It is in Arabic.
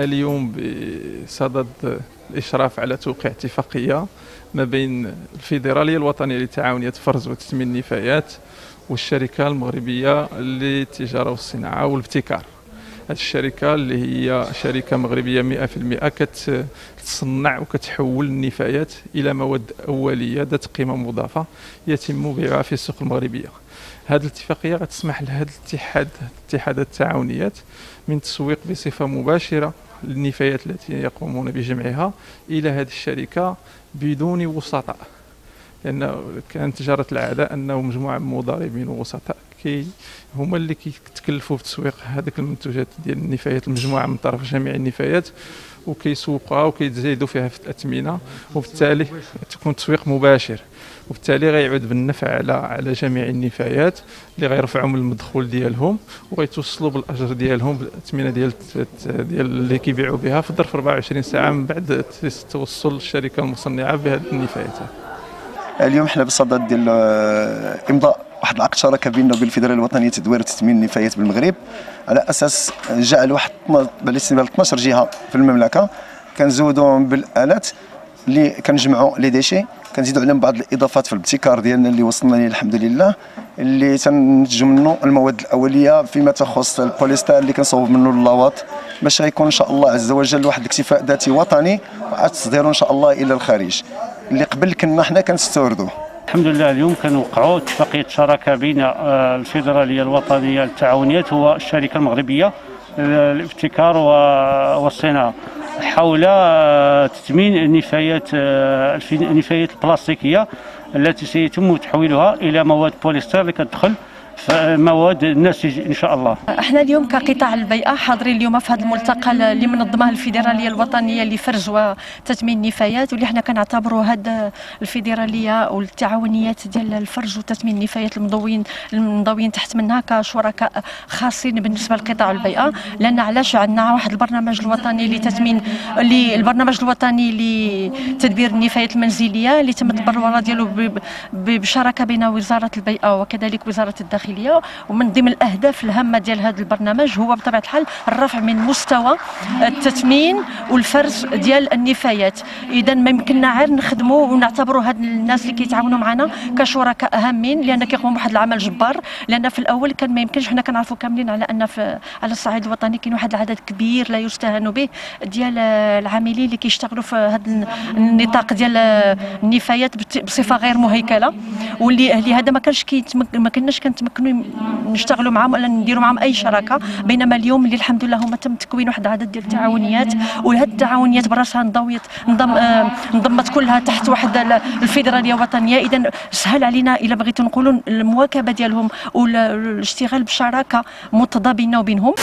أنا اليوم بصدد الإشراف على توقيع اتفاقية ما بين الفيدرالية الوطنية لتعاونيات فرز وتثمين النفايات والشركة المغربية للتجارة والصناعة والابتكار. هذه الشركة اللي هي شركة مغربية 100% كتصنع وكتحول النفايات إلى مواد أولية ذات قيمة مضافة يتم بيعها في السوق المغربية. هذه الاتفاقية غتسمح لهذا اتحادات التعاونيات من تسويق بصفة مباشرة للنفايات التي يقومون بجمعها إلى هذه الشركة بدون وسطاء، لأن كانت تجارة العادة أنه مجموعة من مضاربين ووسطاء هما اللي كيتكلفوا بتسويق هذيك المنتوجات ديال النفايات، المجموعه من طرف جميع النفايات، وكيسوقوها وكيتزايدوا فيها في الأثمنة، وبالتالي تكون تسويق مباشر، وبالتالي غيعود بالنفع على جميع النفايات اللي غيرفعوا من المدخول ديالهم وغيتوصلوا بالاجر ديالهم بالأثمنة ديال اللي كيبيعوا بها في ظرف 24 ساعه من بعد توصل الشركه المصنعه بهذه النفايات. اليوم حنا بصدد ديال امضاء واحد العقد شراكه بيننا وبين الفيدرالية الوطنيه لتدبير وتثمين النفايات بالمغرب، على اساس جعل واحد 12 جهه في المملكه كنزودوهم بالالات اللي كنجمعوا لي ديشي، كنزيدوا عليهم بعض الاضافات في الابتكار ديالنا اللي وصلنا ليه الحمد لله، اللي تنتج منه المواد الاوليه فيما تخص البوليستير اللي كنصوب منه اللاواط، باش غيكون ان شاء الله عز وجل واحد الاكتفاء ذاتي وطني وعاد تصديره ان شاء الله الى الخارج اللي قبل كنا حنا كنستوردوه. الحمد لله اليوم كنوقعوا اتفاقيه شراكه بين الفيدراليه الوطنيه للتعاونيات والشركه المغربيه للابتكار والصناعه حول تثمين النفايات البلاستيكيه التي سيتم تحويلها الى مواد بوليستير اللي كتدخل مواد النسيج ان شاء الله. احنا اليوم كقطاع البيئه حاضرين اليوم في هذا الملتقى اللي منظمه الفيدراليه الوطنيه لفرز وتثمين النفايات، واللي حنا كنعتبروا هذا الفيدراليه والتعاونيات ديال الفرز وتثمين النفايات المنضوين تحت منها كشركاء خاصين بالنسبه لقطاع البيئه، لان علاش عندنا واحد البرنامج الوطني البرنامج الوطني لتدبير النفايات المنزليه اللي تم التبرعه ديالو بشراكه بين وزاره البيئه وكذلك وزاره الداخليه، ومن ضمن الاهداف الهامه ديال هذا البرنامج هو بطبيعه الحال الرفع من مستوى التثمين والفرز ديال النفايات. اذا ما يمكننا غير نخدموا ونعتبروا هاد الناس اللي كيتعاونوا معنا كشركاء هامين، لان كيقوموا بواحد العمل جبار، لان في الاول كان ما يمكنش، حنا كنعرفوا كاملين على ان على الصعيد الوطني كاين واحد العدد كبير لا يستهان به ديال العاملين اللي كيشتغلوا في هذا النطاق ديال النفايات بصفه غير مهيكله، واللي لهذا ما كناش كنتمكنوا نشتغلوا معهم ولا نديروا معهم اي شراكه، بينما اليوم اللي الحمد لله هما تم تكوين واحد العدد ديال التعاونيات، وهاد التعاونيات براسها انضمت كلها تحت واحد الفيدراليه الوطنيه. اذا سهل علينا الا بغيتوا نقولوا المواكبه ديالهم والاشتغال بشراكه متضاد بيننا وبينهم.